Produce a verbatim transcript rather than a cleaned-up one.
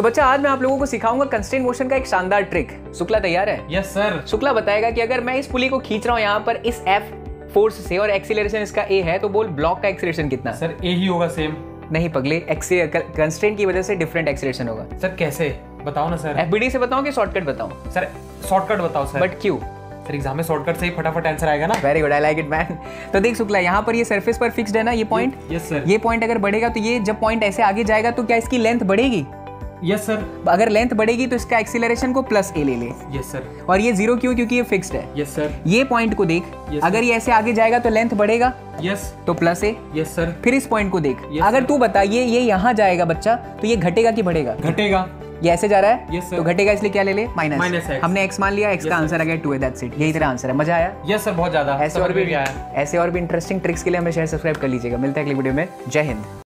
सो बच्चा, आज मैं आप लोगों को सिखाऊंगा कंस्ट्रेंट मोशन का एक शानदार ट्रिक। शुक्ला तैयार है? Yes sir. शुक्ला बताएगा कि अगर मैं इस पुली को खींच रहा हूँ यहाँ पर इस एफ फोर्स से और एक्सीलरेशन इसका ए है, तो बोल ब्लॉक का एक्सीलरेशन कितना? सर ए ही होगा। सेम? नहीं पगले, कंस्ट्रेंट की वजह से डिफरेंट एक्सीलरेशन होगा। सर कैसे? बताओ ना सर। एफबीडी से बताओ कि शॉर्टकट बताओ? सर शॉर्टकट बताओ सर। बट क्यों? सर एग्जाम में शॉर्टकट से ही फटाफट आंसर आएगा ना। Very good, I like it man. तो देख शुक्ला, यहाँ पर ये सरफेस पर फिक्स्ड है ना ये पॉइंट? Yes sir. ये पॉइंट अगर बढ़ेगा तो ये जब पॉइंट ऐसे आगे जाएगा तो क्या इसकी लेंथ बढ़ेगी? Yes sir. अगर लेंथ बढ़ेगी तो इसका एक्सीलरेशन को प्लस ए ले ले। Yes sir. और ये जीरो क्यों? क्योंकि ये फिक्स्ड है। Yes sir. ये पॉइंट को देख, अगर ये ऐसे आगे जाएगा तो लेंथ बढ़ेगा। यस। तो प्लस ए। Yes sir. फिर इस पॉइंट को देख, अगर तू बता ये ये यहाँ जाएगा बच्चा तो ये घटेगा कि बढ़ेगा? घटेगा। ये ऐसे जा रहा है। yes, तो घटेगा, इसलिए क्या ले ले? माइनस। हमने x मान लिया, x yes, का आंसर आ गया टू है, दैट्स इट। यही तेरा आंसर है। मजा आया? यस सर, बहुत ज्यादा। ऐसे और भी आया। ऐसे और भी इंटरेस्टिंग ट्रिक्स के लिए हमें शेयर सब्सक्राइब कर लीजिएगा। मिलते हैं अगले वीडियो में। जय हिंद।